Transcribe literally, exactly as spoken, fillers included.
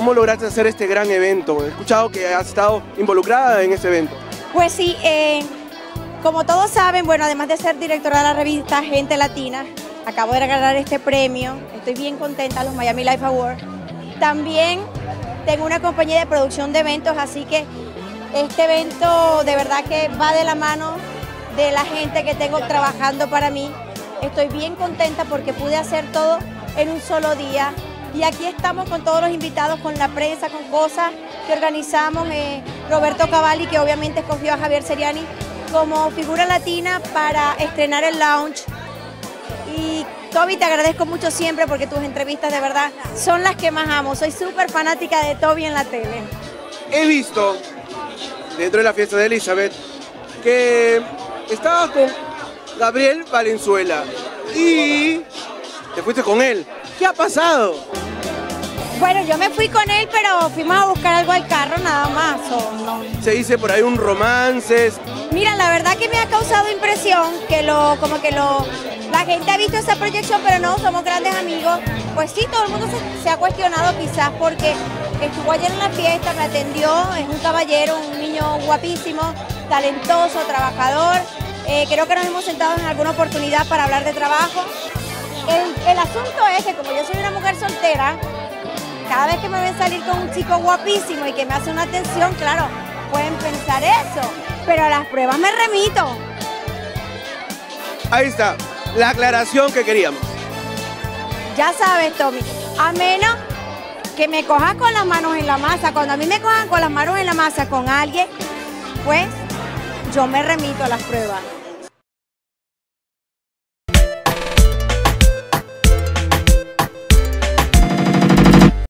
¿Cómo lograste hacer este gran evento? He escuchado que has estado involucrada en este evento. Pues sí, eh, como todos saben, bueno, además de ser directora de la revista Gente Latina, acabo de ganar este premio, estoy bien contenta, los Miami Life Awards. También tengo una compañía de producción de eventos, así que este evento de verdad que va de la mano de la gente que tengo trabajando para mí. Estoy bien contenta porque pude hacer todo en un solo día. Y aquí estamos con todos los invitados, con la prensa, con cosas que organizamos. Eh, Roberto Cavalli, que obviamente escogió a Javier Ceriani como figura latina para estrenar el lounge. Y Tobi, te agradezco mucho siempre porque tus entrevistas de verdad son las que más amo. Soy súper fanática de Tobi en la tele. He visto dentro de la fiesta de Elizabeth que estabas con Gabriel Valenzuela y te fuiste con él. ¿Qué ha pasado? Bueno, yo me fui con él, pero fuimos a buscar algo al carro, nada más. O no. Se dice por ahí un romance. Mira, la verdad que me ha causado impresión que lo, como que lo, la gente ha visto esa proyección, pero no, somos grandes amigos. Pues sí, todo el mundo se, se ha cuestionado quizás porque estuvo ayer en la fiesta, me atendió, es un caballero, un niño guapísimo, talentoso, trabajador. Eh, creo que nos hemos sentado en alguna oportunidad para hablar de trabajo. El, el asunto es que como yo soy una mujer soltera, cada vez que me ven salir con un chico guapísimo y que me hace una atención, claro, pueden pensar eso, pero a las pruebas me remito. Ahí está, la aclaración que queríamos. Ya sabes, Tobi, a menos que me cojas con las manos en la masa, cuando a mí me cojan con las manos en la masa con alguien, pues yo me remito a las pruebas.